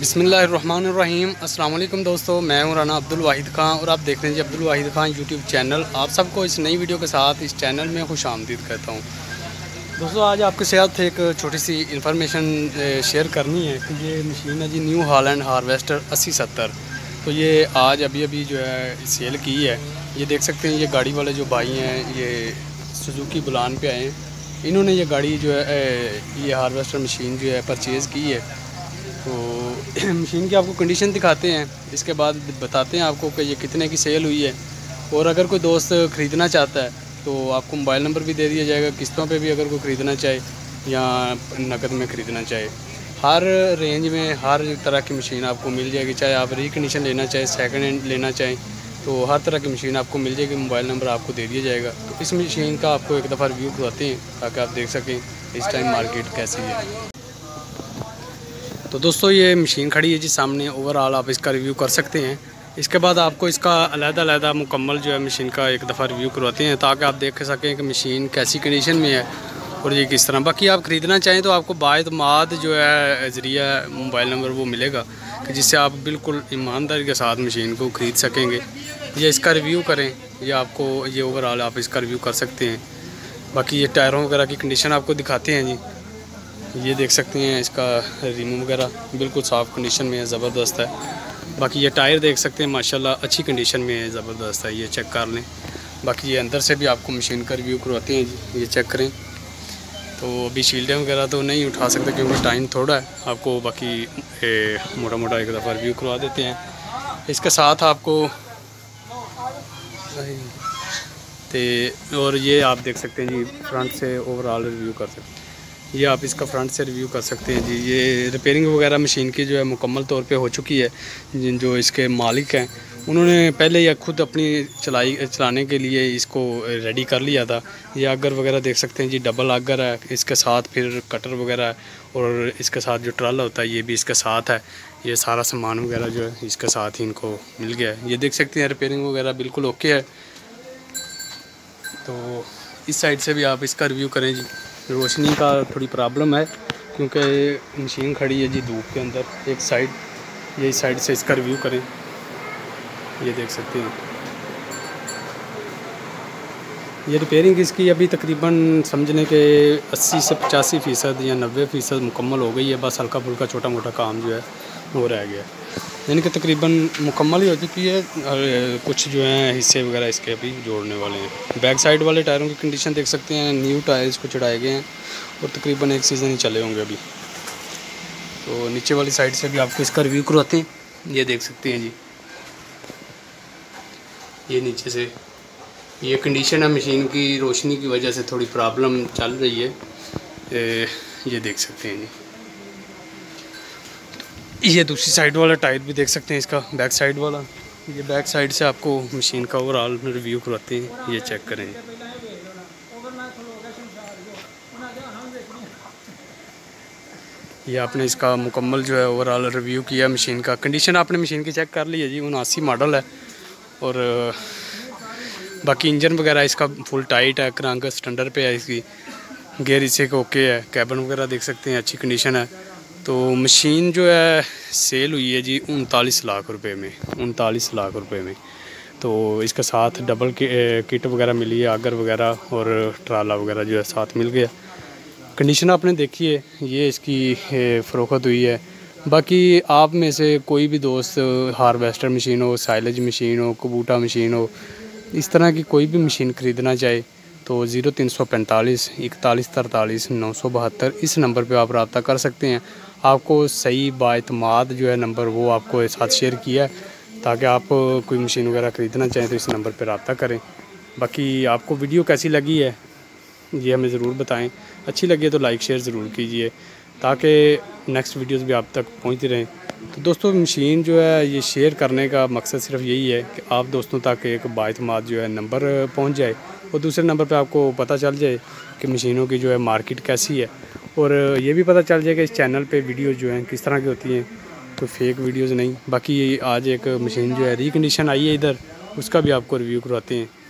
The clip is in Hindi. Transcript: बिस्मिल्लाहिर्रहमानिर्रहीम। अस्सलाम वालेकुम दोस्तों, मैं हूँ राना अब्दुल वाहिद खान और आप देख रहे हैं जी अब्दुल वाहिद खान यूट्यूब चैनल। आप सबको इस नई वीडियो के साथ इस चैनल में खुश आमदीद कहता हूँ। दोस्तों आज आपके साथ एक छोटी सी इन्फॉर्मेशन शेयर करनी है कि ये मशीन है जी न्यू हालैंड हार्वेस्टर 8070। तो ये आज अभी जो है सेल की है। ये देख सकते हैं ये गाड़ी वाले जो भाई हैं ये सुजुकी बुलान पे आए हैं, इन्होंने ये गाड़ी जो है ये हार्वेस्टर मशीन जो है परचेज़ की है। तो मशीन की आपको कंडीशन दिखाते हैं, इसके बाद बताते हैं आपको कि ये कितने की सेल हुई है। और अगर कोई दोस्त ख़रीदना चाहता है तो आपको मोबाइल नंबर भी दे दिया जाएगा, किस्तों पे भी अगर कोई ख़रीदना चाहे या नकद में ख़रीदना चाहे। हर रेंज में हर तरह की मशीन आपको मिल जाएगी, चाहे आप रिकंडीशन लेना चाहें, सेकंड हैंड लेना चाहें, तो हर तरह की मशीन आपको मिल जाएगी। मोबाइल नंबर आपको दे दिया जाएगा। तो इस मशीन का आपको एक दफ़ा रिव्यू करवाते हैं ताकि आप देख सकें इस टाइम मार्केट कैसी है। तो दोस्तों ये मशीन खड़ी है जी सामने, ओवरऑल आप इसका रिव्यू कर सकते हैं। इसके बाद आपको इसका अलग-अलग मुकम्मल जो है मशीन का एक दफ़ा रिव्यू करवाते हैं ताकि आप देख सकें कि मशीन कैसी कंडीशन में है और ये किस तरह। बाकी आप ख़रीदना चाहें तो आपको बाएतमाद जो है ज़रिया मोबाइल नंबर वो मिलेगा कि जिससे आप बिल्कुल ईमानदारी के साथ मशीन को ख़रीद सकेंगे या इसका रिव्यू करें या आपको ये ओवरऑल आप इसका रिव्यू कर सकते हैं। बाकी ये टायरों वगैरह की कंडीशन आपको दिखाते हैं जी, ये देख सकते हैं इसका रिमूव वगैरह बिल्कुल साफ़ कंडीशन में है, ज़बरदस्त है। बाकी ये टायर देख सकते हैं माशाल्लाह अच्छी कंडीशन में है, ज़बरदस्त है, ये चेक कर लें। बाकी ये अंदर से भी आपको मशीन का रिव्यू करवाते हैं जी, ये चेक करें। तो अभी शील्डें वगैरह तो नहीं उठा सकते क्योंकि टाइम थोड़ा है आपको, बाकी मोटा मोटा एक दफ़ा रिव्यू करवा देते हैं। इसके साथ आपको और ये आप देख सकते हैं जी फ्रंट से ओवरऑल रिव्यू कर सकते हैं, ये आप इसका फ्रंट से रिव्यू कर सकते हैं जी। ये रिपेयरिंग वगैरह मशीन की जो है मुकम्मल तौर पे हो चुकी है। जिन जो इसके मालिक हैं उन्होंने पहले या खुद अपनी चलाने के लिए इसको रेडी कर लिया था। ये आगर वगैरह देख सकते हैं जी, डबल आगर है इसके साथ, फिर कटर वगैरह और इसके साथ जो ट्राला होता है ये भी इसके साथ है। ये सारा सामान वगैरह जो है इसके साथ ही इनको मिल गया है। ये देख सकते हैं रिपेयरिंग वगैरह बिल्कुल ओके है। तो इस साइड से भी आप इसका रिव्यू करें जी। रोशनी का थोड़ी प्रॉब्लम है क्योंकि मशीन खड़ी है जी धूप के अंदर एक साइड, ये इस साइड से इसका रिव्यू करें। ये देख सकते हैं ये रिपेयरिंग इसकी अभी तकरीबन समझने के 80 से 85% या 90% मुकम्मल हो गई है, बस हल्का फुल्का छोटा मोटा काम जो है वो रह गया, यानी कि तकरीबन मुकम्मल ही हो चुकी है। और कुछ जो हैं हिस्से वगैरह इसके अभी जोड़ने वाले हैं। बैक साइड वाले टायरों की कंडीशन देख सकते हैं, न्यू टायर्स को चढ़ाए गए हैं और तकरीबन एक सीज़न ही चले होंगे अभी। तो नीचे वाली साइड से भी आपको इसका रिव्यू करवाते हैं। ये देख सकते हैं जी ये नीचे से ये कंडीशन है मशीन की, रोशनी की वजह से थोड़ी प्रॉब्लम चल रही है। ये देख सकते हैं जी ये दूसरी साइड वाला टायर भी देख सकते हैं इसका, बैक साइड वाला। ये बैक साइड से आपको मशीन का ओवरऑल रिव्यू करवाते हैं, ये चेक करें। ये आपने इसका मुकम्मल जो है ओवरऑल रिव्यू किया मशीन का। कंडीशन आपने मशीन की चेक कर ली है जी, 79 मॉडल है। और बाकी इंजन वगैरह इसका फुल टाइट है, क्रांक स्टैंडर्ड पे है, इसकी गियर इसे ओके है, कैबिन वगैरह देख सकते हैं अच्छी कंडीशन है। तो मशीन जो है सेल हुई है जी 39 लाख रुपए में, 39 लाख रुपए में। तो इसके साथ डबल किट वगैरह मिली है, आगर वगैरह और ट्राला वगैरह जो है साथ मिल गया। कंडीशन आपने देखी है, ये इसकी फ़रोख्त हुई है। बाकी आप में से कोई भी दोस्त हार्वेस्टर मशीन हो, साइलेज मशीन हो, कबूटा मशीन हो, इस तरह की कोई भी मशीन ख़रीदना चाहे तो 0345 4143 972 इस नंबर पे आप रब्ता कर सकते हैं। आपको सही बाएतमाद जो है नंबर वो आपको साथ शेयर किया है ताकि आप कोई मशीन वगैरह ख़रीदना चाहें तो इस नंबर पे रब्ता करें। बाकी आपको वीडियो कैसी लगी है ये हमें ज़रूर बताएं, अच्छी लगी है तो लाइक शेयर ज़रूर कीजिए ताकि नेक्स्ट वीडियोज़ भी आप तक पहुँचती रहें। तो दोस्तों मशीन जो है ये शेयर करने का मकसद सिर्फ यही है कि आप दोस्तों तक एक बाएतमाद जो है नंबर पहुँच जाए और दूसरे नंबर पे आपको पता चल जाए कि मशीनों की जो है मार्केट कैसी है और ये भी पता चल जाए कि इस चैनल पे वीडियो जो हैं किस तरह की होती हैं, तो फेक वीडियोस नहीं। बाकी आज एक मशीन जो है रिकंडीशन आई है इधर, उसका भी आपको रिव्यू करवाते हैं।